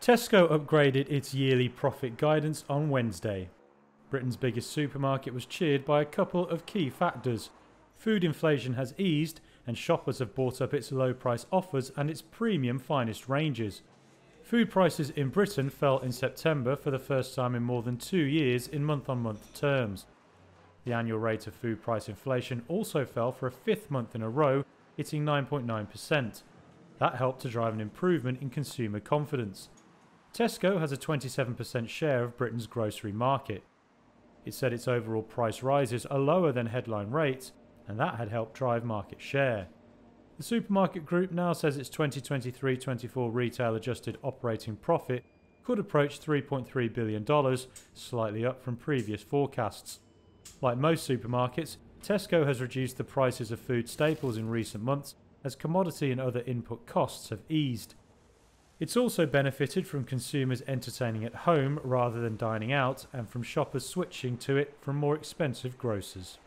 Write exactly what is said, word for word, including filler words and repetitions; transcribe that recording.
Tesco upgraded its yearly profit guidance on Wednesday. Britain's biggest supermarket was cheered by a couple of key factors. Food inflation has eased and shoppers have bought up its low price offers and its premium finest ranges. Food prices in Britain fell in September for the first time in more than two years in month-on-month terms. The annual rate of food price inflation also fell for a fifth month in a row, hitting nine point nine percent. That helped to drive an improvement in consumer confidence. Tesco has a twenty-seven percent share of Britain's grocery market. It said its overall price rises are lower than headline rates, and that had helped drive market share. The supermarket group now says its twenty twenty-three twenty-four retail adjusted operating profit could approach three point three billion dollars, slightly up from previous forecasts. Like most supermarkets, Tesco has reduced the prices of food staples in recent months as commodity and other input costs have eased. It's also benefited from consumers entertaining at home rather than dining out, and from shoppers switching to it from more expensive grocers.